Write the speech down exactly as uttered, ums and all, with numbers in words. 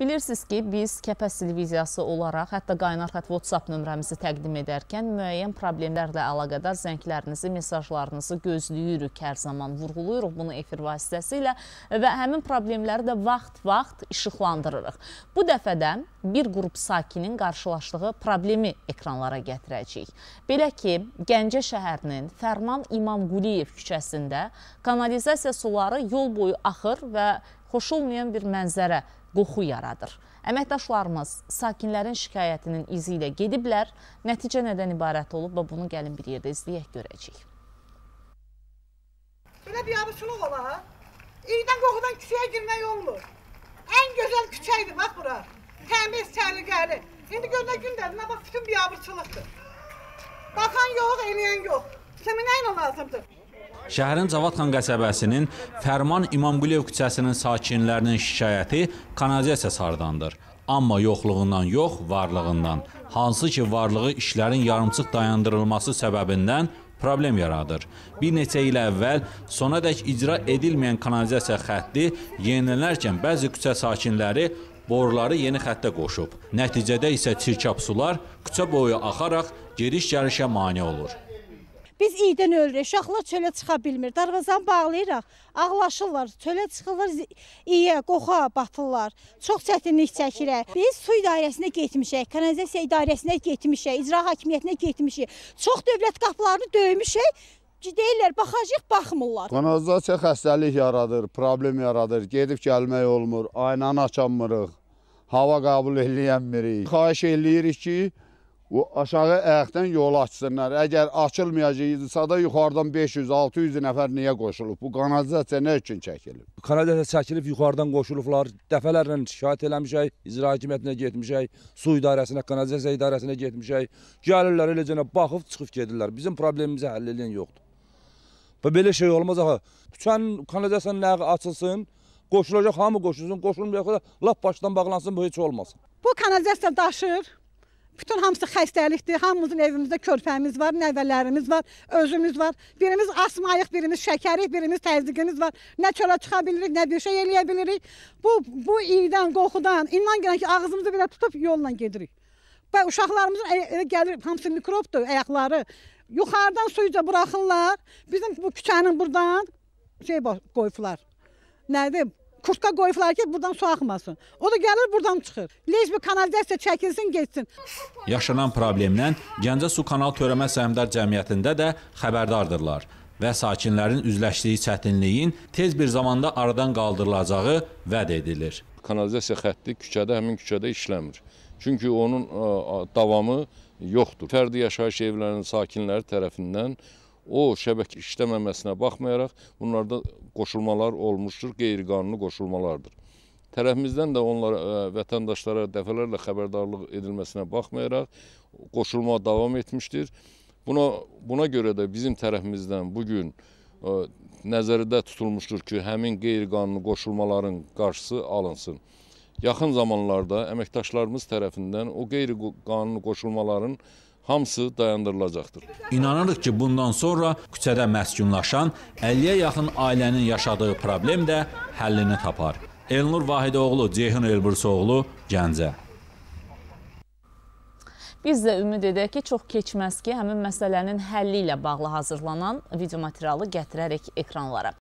Bilirsiniz ki, biz Kəpəz televiziyası olaraq, hətta Qaynarxat WhatsApp nömrəmizi təqdim edərkən müəyyən problemlərlə əlaqədar zənglərinizi, mesajlarınızı gözləyirik, hər zaman vurğuluyuruq bunu efir vasitəsilə və həmin problemləri də vaxt-vaxt işıqlandırırıq. Bu dəfədə bir qrup sakinin qarşılaşdığı problemi ekranlara gətirəcəyik. Belə ki, Gəncə şəhərinin Fərman İmam Quliyev küçəsində kanalizasiya suları yol boyu axır və xoş olmayan bir mənzərə, qoxu yaradır. Əməkdaşlarımız sakinlərin şikayətinin izi ilə gediblər. Nəticə nədən ibarət olub və bunu gəlin bir yerdə izləyək, görəcəyik. Belə bir abışılıq ola ha? İydən qoxudan küçəyə girmək olmur. Ən gözəl küçəkdir, bax bura. Təmiz, səliqəli. İndi gözlə gündədir, bax bütün bir abışılıqdır. Baxan yox, eləyən yox. Səminə lazımdır. Şəhərin Cavadxan qəsəbəsinin Fərman İmamquliyev küçəsinin sakinlərinin şikayəti kanalizasiya sardandır. Amma yoxluğundan yox, varlığından. Hansı ki varlığı işlərin yarımçıq dayandırılması səbəbindən problem yaradır. Bir neçə il əvvəl sonadək icra edilməyən kanalizasiya xətti yenilənərkən bəzi küçə sakinləri boruları yeni xəttə qoşub. Nəticədə isə çirkab sular küçə boyu axaraq gediş-gəlişə mane olur. Biz iydən ölürük, uşaqlar çölə çıxa bilmir, darğazan bağlayıraq, ağlaşırlar, çölə çıxırlar, iyə, qoxa batırlar, çox çətinlik çəkirək. Biz su idarəsinə getmişik, kanalizasiya idarəsinə getmişik, icra hakimiyyətinə getmişik, çox dövlət qapılarını döymüşük, deyirlər, baxacaq, baxmırlar. Kanalizasiya xəstəlik yaradır, problem yaradır, gedib gəlmək olmur, aynanı açamırıq, hava qəbul eləyəmirik. Xahiş eləyirik ki, o aşağı əyəkdən yol açsınlar. Əgər açılmayacaqsa da yuxarıdan beş yüz altı yüz nəfər niyə qoşulub? Bu kanalizasiya nə üçün çəkilib? Kanalizasiya çəkilib, yuxarıdan qoşulublar. Dəfələrlə şikayət eləmişik, icra hakimiyyətinə getmişik, su idarəsinə, kanalizasiya idarəsinə getmişik. Gəlirlər eləcə baxıb çıxıb gedirlər. Bizim problemimizə həll eləyən yoxdur. Və belə şey olmaz axı. Küçənin kanalizasiyanın nəği açılsın, qoşulacaq, hamı qoşulsun, qoşulmayacaq da lap başdan bağlansın, bu heç olmasın. Bu kanalizasiya daşır. Bütün hamısı xəstəlikdir, hamımızın evimizdə körpəmiz var, nəvələrimiz var, özümüz var. Birimiz asmayıq, birimiz şəkərik, birimiz təzdiqimiz var. Nə çölə çıxa bilirik, nə bir şey eləyə bilirik. Bu, bu iydən, qoxudan, inan gələn ki, ağzımızı belə tutub yolla gedirik. Və uşaqlarımızın gəlir, hamısı mikrobdur, əyaqları. Yuxarıdan suyuca buraxırlar, bizim bu küçənin buradan şey qoyublar, nədir? Kurtka qoyublar ki, buradan su axmasın. O da gəlir, buradan çıxır. Leş bir kanalizasiya çəkilsin, geçsin. Yaşanan problemlə Gəncə Su Kanal Törəmə Səhəmdar Cəmiyyətində də xəbərdardırlar və sakinlərin üzləşdiyi çətinliyin tez bir zamanda aradan qaldırılacağı vəd edilir. Kanalizasiya xətti küçədə, həmin küçədə işləmir. Çünki onun davamı yoxdur. Fərdi yaşayış evlərinin sakinləri tərəfindən o şəbək işləməməsinə baxmayaraq bunlarda qoşulmalar olmuşdur, qeyri-qanuni qoşulmalardır. Tərəfimizdən də onlara, vətəndaşlara dəfələrlə xəbərdarlıq edilməsinə baxmayaraq qoşulma davam etmişdir. Buna, buna görə də bizim tərəfimizdən bugün nəzərdə tutulmuşdur ki, həmin qeyri-qanuni qoşulmaların qarşısı alınsın. Yaxın zamanlarda əməkdaşlarımız tərəfindən o qeyri-qanuni qoşulmaların hamısı dayandırılacaqdır. İnanırıq ki, bundan sonra küçədə məskunlaşan əlliyə yaxın ailənin yaşadığı problem də həllini tapar. Elnur Vahidoğlu, Ceyhun Elbursoğlu, Gəncə. Biz də ümid edək ki, çox keçməz ki, həmin məsələnin həlli ilə bağlı hazırlanan video materialı gətirərək ekranlara.